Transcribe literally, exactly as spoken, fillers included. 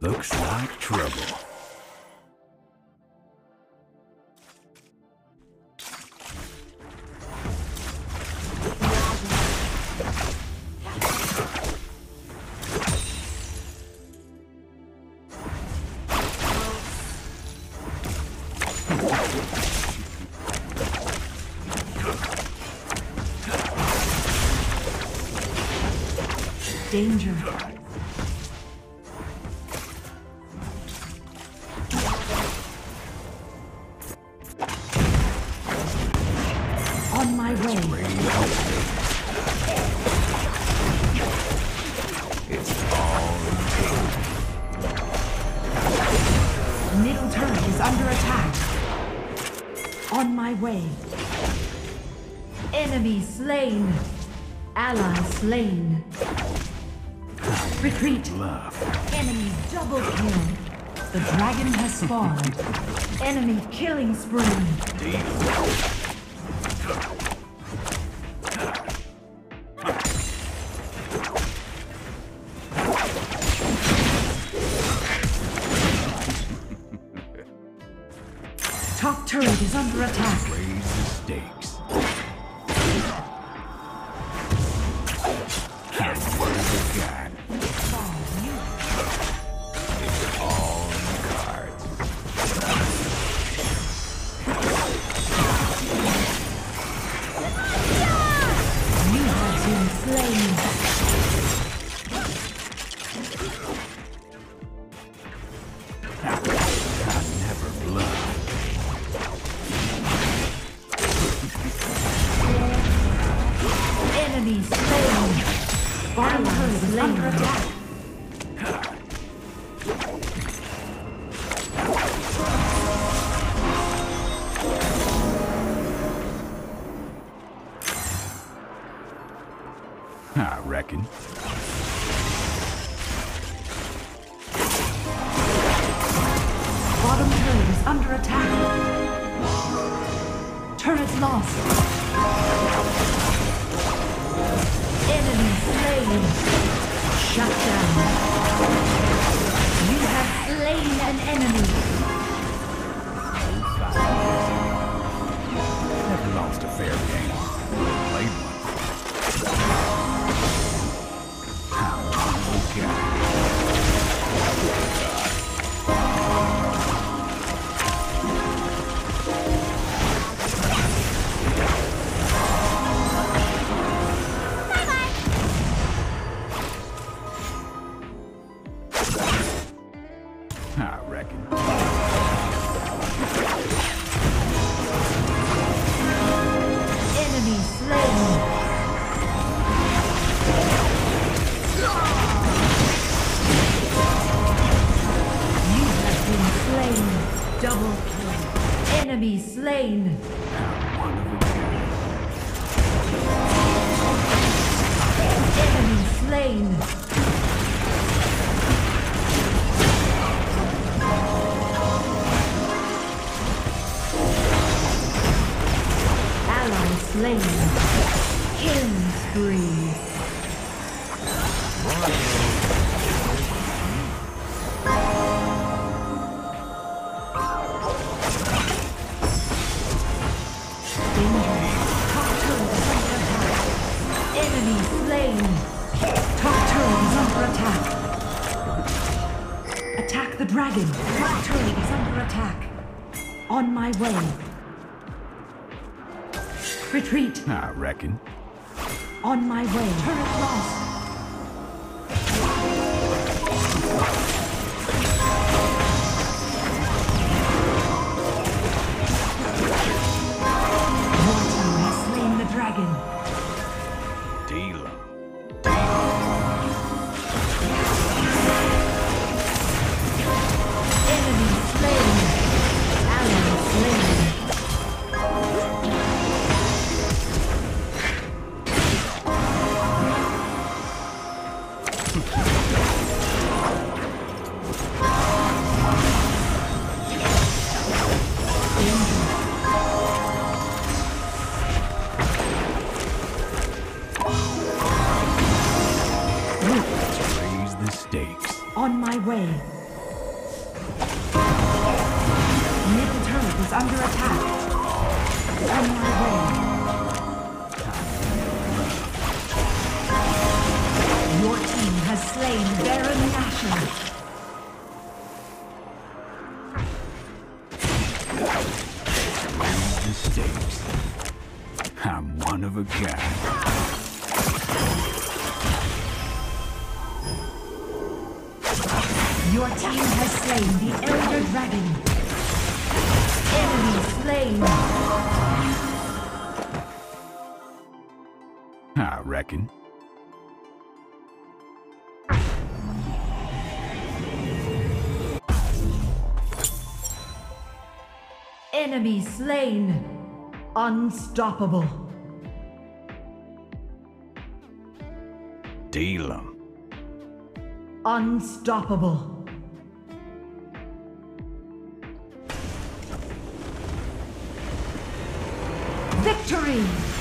Looks like trouble. Danger. On my way. It's all in pain. Middle turret is under attack. On my way. Enemy slain. Ally slain. Retreat! Love. Enemy double kill! The dragon has spawned! Enemy killing spree! Top turret is under attack! Raise the stakes! I reckon. Bottom turret is under attack. Turret lost. Enemy slain. Shut down. You have slain an enemy. Never lost a fair game. Played one. Enemy slain. Enemy slain. Ally slain. Killing spree. Dragon, my turret is under attack. On my way. Retreat. I reckon. On my way. Turret lost. Mortar has slain the dragon. Dealer. On my way. is under attack. On my way. Your team has slain Baron Nashor. I'm one of a kind. Your team has slain the Elder Dragon. Enemy slain. I reckon. Enemy slain. Unstoppable. Deal 'em. Unstoppable. Victory!